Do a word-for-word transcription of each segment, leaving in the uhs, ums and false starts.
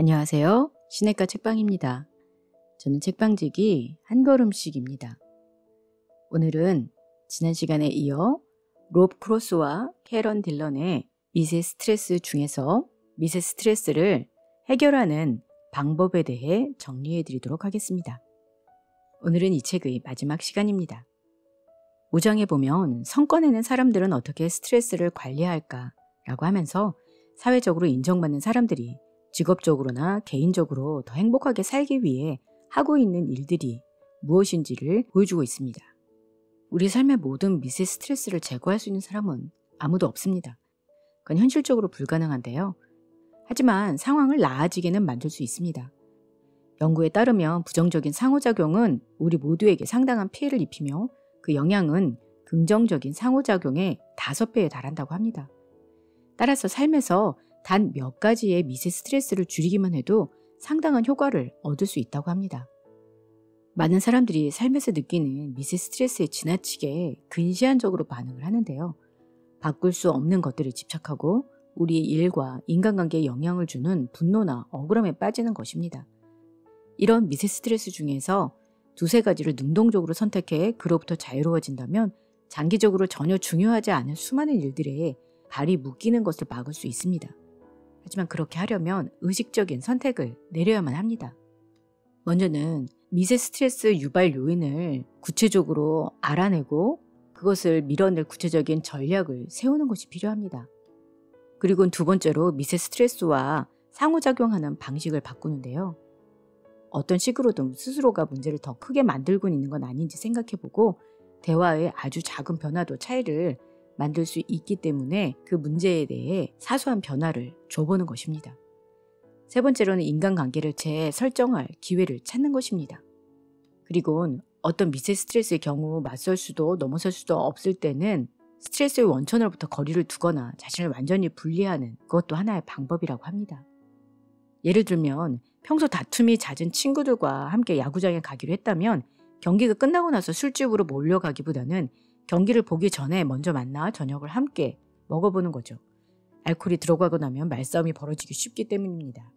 안녕하세요. 시내가 책방입니다. 저는 책방지기 한 걸음씩입니다. 오늘은 지난 시간에 이어 롭 크로스와 캐런 딜런의 미세 스트레스 중에서 미세 스트레스를 해결하는 방법에 대해 정리해 드리도록 하겠습니다. 오늘은 이 책의 마지막 시간입니다. 오 장에 보면 성권에는 사람들은 어떻게 스트레스를 관리할까 라고 하면서 사회적으로 인정받는 사람들이 직업적으로나 개인적으로 더 행복하게 살기 위해 하고 있는 일들이 무엇인지를 보여주고 있습니다. 우리 삶의 모든 미세 스트레스를 제거할 수 있는 사람은 아무도 없습니다. 그건 현실적으로 불가능한데요. 하지만 상황을 나아지게는 만들 수 있습니다. 연구에 따르면 부정적인 상호작용은 우리 모두에게 상당한 피해를 입히며 그 영향은 긍정적인 상호작용의 다섯 배에 달한다고 합니다. 따라서 삶에서 단 몇 가지의 미세 스트레스를 줄이기만 해도 상당한 효과를 얻을 수 있다고 합니다. 많은 사람들이 삶에서 느끼는 미세 스트레스에 지나치게 근시안적으로 반응을 하는데요. 바꿀 수 없는 것들에 집착하고 우리의 일과 인간관계에 영향을 주는 분노나 억울함에 빠지는 것입니다. 이런 미세 스트레스 중에서 두세 가지를 능동적으로 선택해 그로부터 자유로워진다면 장기적으로 전혀 중요하지 않은 수많은 일들에 발이 묶이는 것을 막을 수 있습니다. 하지만 그렇게 하려면 의식적인 선택을 내려야만 합니다. 먼저는 미세 스트레스 유발 요인을 구체적으로 알아내고 그것을 밀어낼 구체적인 전략을 세우는 것이 필요합니다. 그리고 두 번째로 미세 스트레스와 상호작용하는 방식을 바꾸는데요. 어떤 식으로든 스스로가 문제를 더 크게 만들고 있는 건 아닌지 생각해보고 대화의 아주 작은 변화도 차이를 만들 수 있기 때문에 그 문제에 대해 사소한 변화를 줘보는 것입니다. 세 번째로는 인간관계를 재설정할 기회를 찾는 것입니다. 그리고는 어떤 미세 스트레스의 경우 맞설 수도 넘어설 수도 없을 때는 스트레스의 원천으로부터 거리를 두거나 자신을 완전히 분리하는 그것도 하나의 방법이라고 합니다. 예를 들면 평소 다툼이 잦은 친구들과 함께 야구장에 가기로 했다면 경기가 끝나고 나서 술집으로 몰려가기보다는 경기를 보기 전에 먼저 만나 저녁을 함께 먹어보는 거죠. 알코올이 들어가고 나면 말싸움이 벌어지기 쉽기 때문입니다.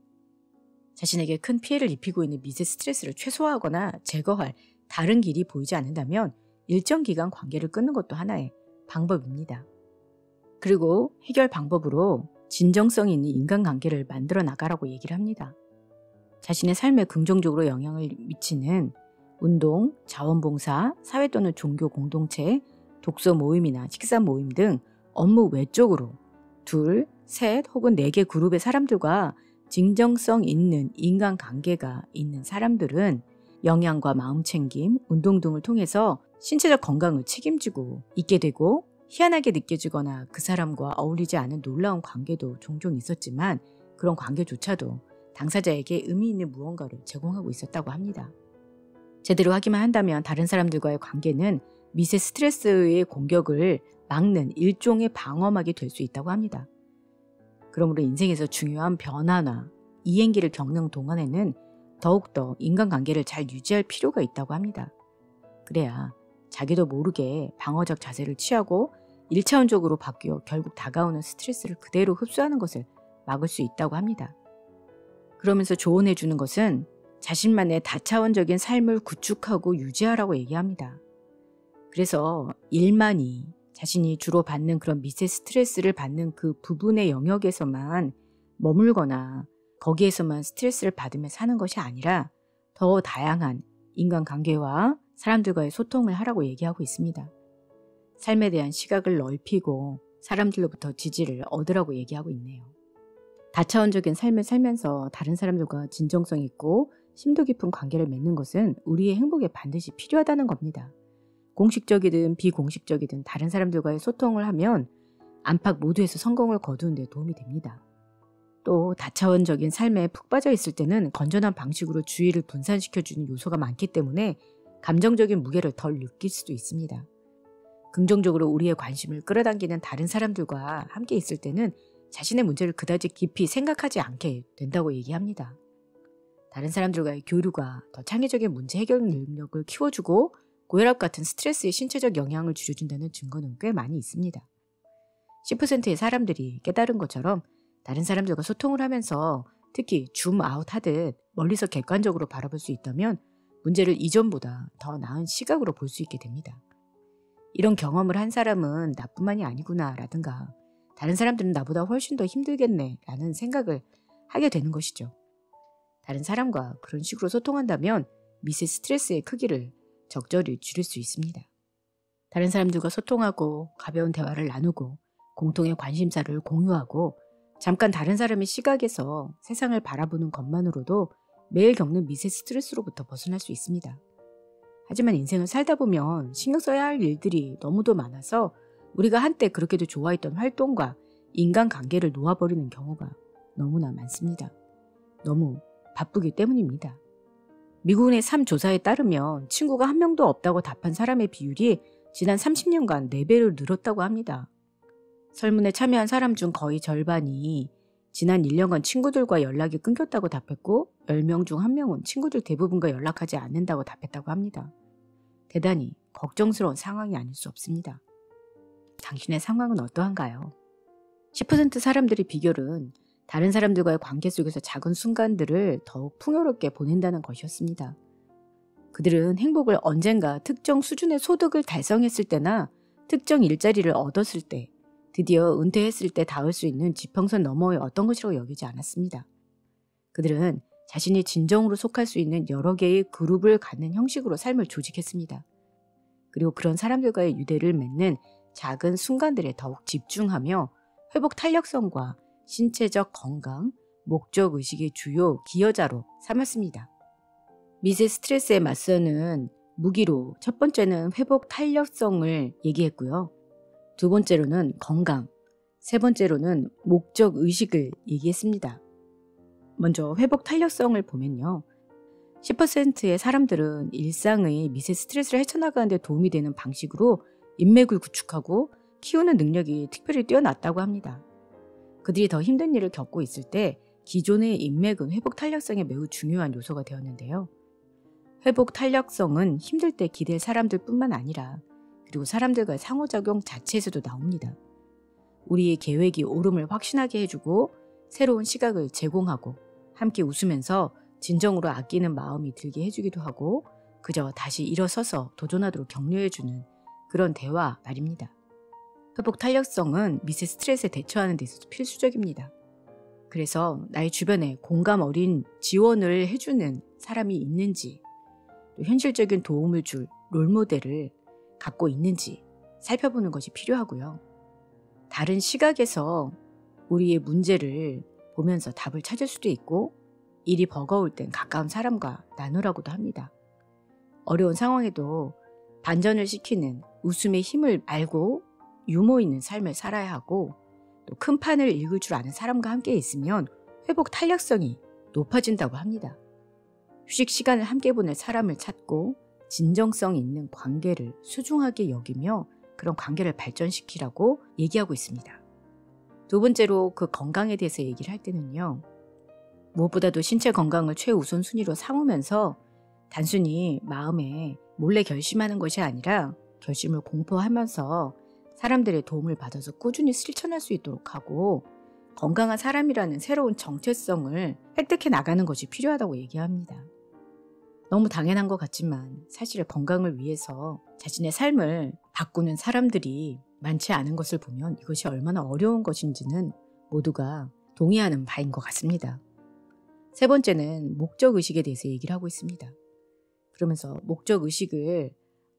자신에게 큰 피해를 입히고 있는 미세 스트레스를 최소화하거나 제거할 다른 길이 보이지 않는다면 일정 기간 관계를 끊는 것도 하나의 방법입니다. 그리고 해결 방법으로 진정성 있는 인간관계를 만들어 나가라고 얘기를 합니다. 자신의 삶에 긍정적으로 영향을 미치는 운동, 자원봉사, 사회 또는 종교 공동체, 독서 모임이나 식사 모임 등 업무 외적으로 둘, 셋 혹은 네 개 그룹의 사람들과 진정성 있는 인간관계가 있는 사람들은 영양과 마음 챙김, 운동 등을 통해서 신체적 건강을 책임지고 있게 되고 희한하게 느껴지거나 그 사람과 어울리지 않은 놀라운 관계도 종종 있었지만 그런 관계조차도 당사자에게 의미 있는 무언가를 제공하고 있었다고 합니다. 제대로 하기만 한다면 다른 사람들과의 관계는 미세 스트레스의 공격을 막는 일종의 방어막이 될 수 있다고 합니다. 그러므로 인생에서 중요한 변화나 이행기를 겪는 동안에는 더욱더 인간관계를 잘 유지할 필요가 있다고 합니다. 그래야 자기도 모르게 방어적 자세를 취하고 일차원적으로 바뀌어 결국 다가오는 스트레스를 그대로 흡수하는 것을 막을 수 있다고 합니다. 그러면서 조언해주는 것은 자신만의 다차원적인 삶을 구축하고 유지하라고 얘기합니다. 그래서 일만이 자신이 주로 받는 그런 미세 스트레스를 받는 그 부분의 영역에서만 머물거나 거기에서만 스트레스를 받으며 사는 것이 아니라 더 다양한 인간관계와 사람들과의 소통을 하라고 얘기하고 있습니다. 삶에 대한 시각을 넓히고 사람들로부터 지지를 얻으라고 얘기하고 있네요. 다차원적인 삶을 살면서 다른 사람들과 진정성 있고 심도 깊은 관계를 맺는 것은 우리의 행복에 반드시 필요하다는 겁니다. 공식적이든 비공식적이든 다른 사람들과의 소통을 하면 안팎 모두에서 성공을 거두는 데 도움이 됩니다. 또 다차원적인 삶에 푹 빠져 있을 때는 건전한 방식으로 주의를 분산시켜주는 요소가 많기 때문에 감정적인 무게를 덜 느낄 수도 있습니다. 긍정적으로 우리의 관심을 끌어당기는 다른 사람들과 함께 있을 때는 자신의 문제를 그다지 깊이 생각하지 않게 된다고 얘기합니다. 다른 사람들과의 교류가 더 창의적인 문제 해결 능력을 키워주고 고혈압 같은 스트레스의 신체적 영향을 줄여준다는 증거는 꽤 많이 있습니다. 십 퍼센트의 사람들이 깨달은 것처럼 다른 사람들과 소통을 하면서 특히 줌아웃 하듯 멀리서 객관적으로 바라볼 수 있다면 문제를 이전보다 더 나은 시각으로 볼 수 있게 됩니다. 이런 경험을 한 사람은 나뿐만이 아니구나 라든가 다른 사람들은 나보다 훨씬 더 힘들겠네 라는 생각을 하게 되는 것이죠. 다른 사람과 그런 식으로 소통한다면 미세 스트레스의 크기를 적절히 줄일 수 있습니다. 다른 사람들과 소통하고 가벼운 대화를 나누고 공통의 관심사를 공유하고 잠깐 다른 사람의 시각에서 세상을 바라보는 것만으로도 매일 겪는 미세 스트레스로부터 벗어날 수 있습니다. 하지만 인생을 살다 보면 신경 써야 할 일들이 너무도 많아서 우리가 한때 그렇게도 좋아했던 활동과 인간관계를 놓아버리는 경우가 너무나 많습니다. 너무 바쁘기 때문입니다. 미국의 삶 조사에 따르면 친구가 한 명도 없다고 답한 사람의 비율이 지난 삼십 년간 네 배로 늘었다고 합니다. 설문에 참여한 사람 중 거의 절반이 지난 일 년간 친구들과 연락이 끊겼다고 답했고 열 명 중 한 명은 친구들 대부분과 연락하지 않는다고 답했다고 합니다. 대단히 걱정스러운 상황이 아닐 수 없습니다. 당신의 상황은 어떠한가요? 십 퍼센트 사람들의 비결은 다른 사람들과의 관계 속에서 작은 순간들을 더욱 풍요롭게 보낸다는 것이었습니다. 그들은 행복을 언젠가 특정 수준의 소득을 달성했을 때나 특정 일자리를 얻었을 때, 드디어 은퇴했을 때 닿을 수 있는 지평선 너머의 어떤 것이라고 여기지 않았습니다. 그들은 자신이 진정으로 속할 수 있는 여러 개의 그룹을 갖는 형식으로 삶을 조직했습니다. 그리고 그런 사람들과의 유대를 맺는 작은 순간들에 더욱 집중하며 회복 탄력성과 신체적 건강, 목적의식의 주요 기여자로 삼았습니다. 미세 스트레스에 맞서는 무기로 첫 번째는 회복 탄력성을 얘기했고요. 두 번째로는 건강, 세 번째로는 목적의식을 얘기했습니다. 먼저 회복 탄력성을 보면요. 십 퍼센트의 사람들은 일상의 미세 스트레스를 헤쳐나가는 데 도움이 되는 방식으로 인맥을 구축하고 키우는 능력이 특별히 뛰어났다고 합니다. 그들이 더 힘든 일을 겪고 있을 때 기존의 인맥은 회복 탄력성에 매우 중요한 요소가 되었는데요. 회복 탄력성은 힘들 때 기댈 사람들 뿐만 아니라 그리고 사람들과의 상호작용 자체에서도 나옵니다. 우리의 계획이 옳음을 확신하게 해주고 새로운 시각을 제공하고 함께 웃으면서 진정으로 아끼는 마음이 들게 해주기도 하고 그저 다시 일어서서 도전하도록 격려해주는 그런 대화 말입니다. 회복 탄력성은 미세 스트레스에 대처하는 데 있어서 필수적입니다. 그래서 나의 주변에 공감 어린 지원을 해주는 사람이 있는지, 또 현실적인 도움을 줄 롤모델을 갖고 있는지 살펴보는 것이 필요하고요. 다른 시각에서 우리의 문제를 보면서 답을 찾을 수도 있고 일이 버거울 땐 가까운 사람과 나누라고도 합니다. 어려운 상황에도 반전을 시키는 웃음의 힘을 알고 유머 있는 삶을 살아야 하고 또 큰 판을 읽을 줄 아는 사람과 함께 있으면 회복 탄력성이 높아진다고 합니다. 휴식 시간을 함께 보낼 사람을 찾고 진정성 있는 관계를 소중하게 여기며 그런 관계를 발전시키라고 얘기하고 있습니다. 두 번째로 그 건강에 대해서 얘기를 할 때는요. 무엇보다도 신체 건강을 최우선 순위로 삼으면서 단순히 마음에 몰래 결심하는 것이 아니라 결심을 공포하면서 사람들의 도움을 받아서 꾸준히 실천할 수 있도록 하고 건강한 사람이라는 새로운 정체성을 획득해 나가는 것이 필요하다고 얘기합니다. 너무 당연한 것 같지만 사실 건강을 위해서 자신의 삶을 바꾸는 사람들이 많지 않은 것을 보면 이것이 얼마나 어려운 것인지는 모두가 동의하는 바인 것 같습니다. 세 번째는 목적의식에 대해서 얘기를 하고 있습니다. 그러면서 목적의식을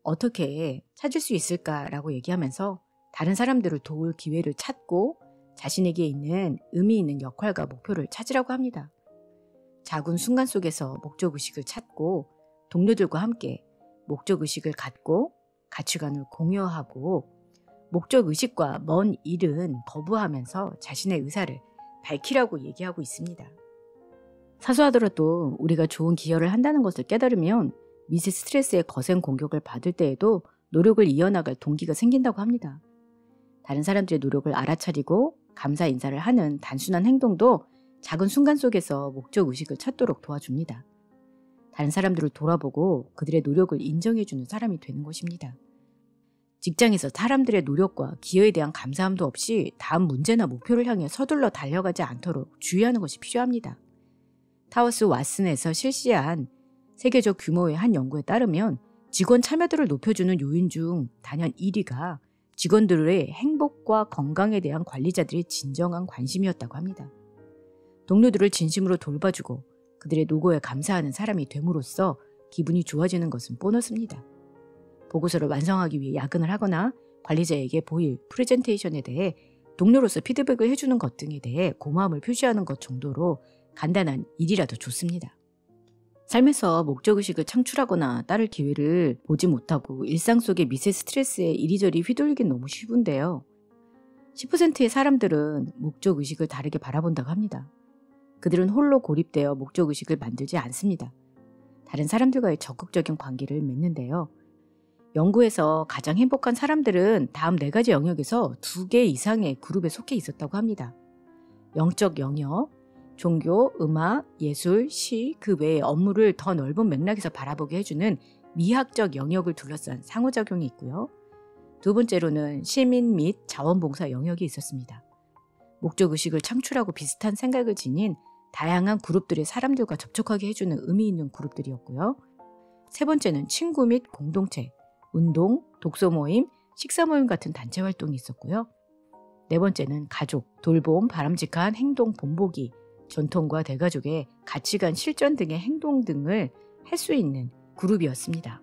어떻게 찾을 수 있을까라고 얘기하면서 다른 사람들을 도울 기회를 찾고 자신에게 있는 의미 있는 역할과 목표를 찾으라고 합니다. 작은 순간 속에서 목적의식을 찾고 동료들과 함께 목적의식을 갖고 가치관을 공유하고 목적의식과 먼 일은 거부하면서 자신의 의사를 밝히라고 얘기하고 있습니다. 사소하더라도 우리가 좋은 기여를 한다는 것을 깨달으면 미세 스트레스의 거센 공격을 받을 때에도 노력을 이어나갈 동기가 생긴다고 합니다. 다른 사람들의 노력을 알아차리고 감사 인사를 하는 단순한 행동도 작은 순간 속에서 목적의식을 찾도록 도와줍니다. 다른 사람들을 돌아보고 그들의 노력을 인정해주는 사람이 되는 것입니다. 직장에서 사람들의 노력과 기여에 대한 감사함도 없이 다음 문제나 목표를 향해 서둘러 달려가지 않도록 주의하는 것이 필요합니다. 타워스 왓슨에서 실시한 세계적 규모의 한 연구에 따르면 직원 참여도를 높여주는 요인 중 단연 일 위가 직원들의 행복과 건강에 대한 관리자들의 진정한 관심이었다고 합니다. 동료들을 진심으로 돌봐주고 그들의 노고에 감사하는 사람이 됨으로써 기분이 좋아지는 것은 보너스입니다. 보고서를 완성하기 위해 야근을 하거나 관리자에게 보일 프레젠테이션에 대해 동료로서 피드백을 해주는 것 등에 대해 고마움을 표시하는 것 정도로 간단한 일이라도 좋습니다. 삶에서 목적의식을 창출하거나 따를 기회를 보지 못하고 일상 속의 미세 스트레스에 이리저리 휘둘리긴 너무 쉬운데요. 십 퍼센트의 사람들은 목적의식을 다르게 바라본다고 합니다. 그들은 홀로 고립되어 목적의식을 만들지 않습니다. 다른 사람들과의 적극적인 관계를 맺는데요. 연구에서 가장 행복한 사람들은 다음 네 가지 영역에서 두 개 이상의 그룹에 속해 있었다고 합니다. 영적 영역, 종교, 음악, 예술, 시, 그 외의 업무를 더 넓은 맥락에서 바라보게 해주는 미학적 영역을 둘러싼 상호작용이 있고요. 두 번째로는 시민 및 자원봉사 영역이 있었습니다. 목적의식을 창출하고 비슷한 생각을 지닌 다양한 그룹들의 사람들과 접촉하게 해주는 의미 있는 그룹들이었고요. 세 번째는 친구 및 공동체, 운동, 독서 모임, 식사 모임 같은 단체 활동이 있었고요. 네 번째는 가족, 돌봄, 바람직한 행동, 본보기, 전통과 대가족의 가치관 실천 등의 행동 등을 할 수 있는 그룹이었습니다.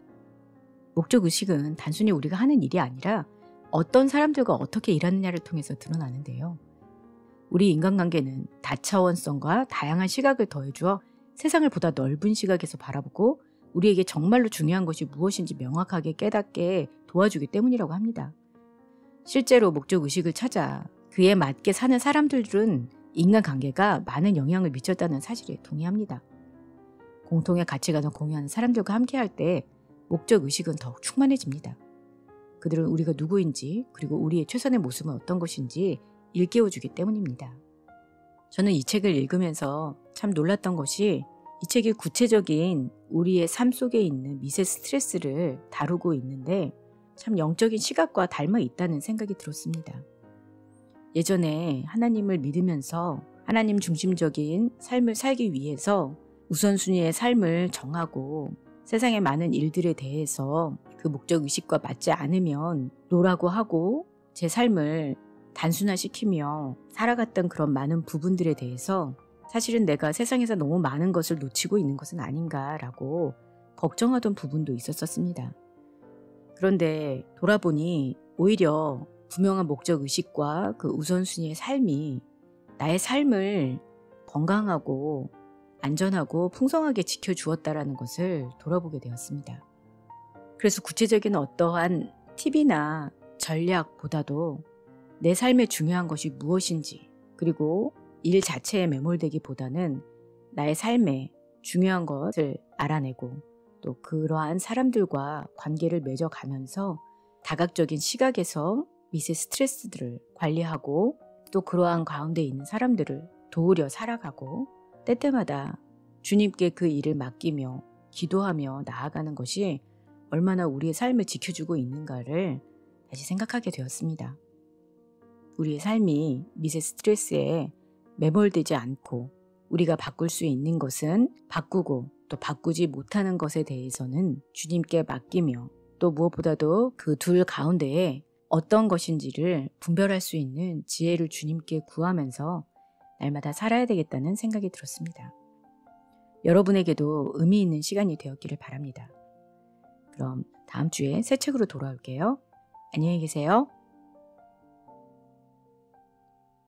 목적의식은 단순히 우리가 하는 일이 아니라 어떤 사람들과 어떻게 일하느냐를 통해서 드러나는데요. 우리 인간관계는 다차원성과 다양한 시각을 더해주어 세상을 보다 넓은 시각에서 바라보고 우리에게 정말로 중요한 것이 무엇인지 명확하게 깨닫게 도와주기 때문이라고 합니다. 실제로 목적의식을 찾아 그에 맞게 사는 사람들은 인간관계가 많은 영향을 미쳤다는 사실에 동의합니다. 공통의 가치관을 공유하는 사람들과 함께할 때 목적의식은 더욱 충만해집니다. 그들은 우리가 누구인지 그리고 우리의 최선의 모습은 어떤 것인지 일깨워주기 때문입니다. 저는 이 책을 읽으면서 참 놀랐던 것이 이 책이 구체적인 우리의 삶 속에 있는 미세 스트레스를 다루고 있는데 참 영적인 시각과 닮아 있다는 생각이 들었습니다. 예전에 하나님을 믿으면서 하나님 중심적인 삶을 살기 위해서 우선순위의 삶을 정하고 세상의 많은 일들에 대해서 그 목적의식과 맞지 않으면 노라고 하고 제 삶을 단순화시키며 살아갔던 그런 많은 부분들에 대해서 사실은 내가 세상에서 너무 많은 것을 놓치고 있는 것은 아닌가라고 걱정하던 부분도 있었었습니다. 그런데 돌아보니 오히려 분명한 목적의식과 그 우선순위의 삶이 나의 삶을 건강하고 안전하고 풍성하게 지켜주었다라는 것을 돌아보게 되었습니다. 그래서 구체적인 어떠한 팁이나 전략보다도 내 삶에 중요한 것이 무엇인지 그리고 일 자체에 매몰되기보다는 나의 삶에 중요한 것을 알아내고 또 그러한 사람들과 관계를 맺어가면서 다각적인 시각에서 미세 스트레스들을 관리하고 또 그러한 가운데 있는 사람들을 도우려 살아가고 때때마다 주님께 그 일을 맡기며 기도하며 나아가는 것이 얼마나 우리의 삶을 지켜주고 있는가를 다시 생각하게 되었습니다. 우리의 삶이 미세 스트레스에 매몰되지 않고 우리가 바꿀 수 있는 것은 바꾸고 또 바꾸지 못하는 것에 대해서는 주님께 맡기며 또 무엇보다도 그 둘 가운데에 어떤 것인지를 분별할 수 있는 지혜를 주님께 구하면서 날마다 살아야 되겠다는 생각이 들었습니다. 여러분에게도 의미 있는 시간이 되었기를 바랍니다. 그럼 다음 주에 새 책으로 돌아올게요. 안녕히 계세요.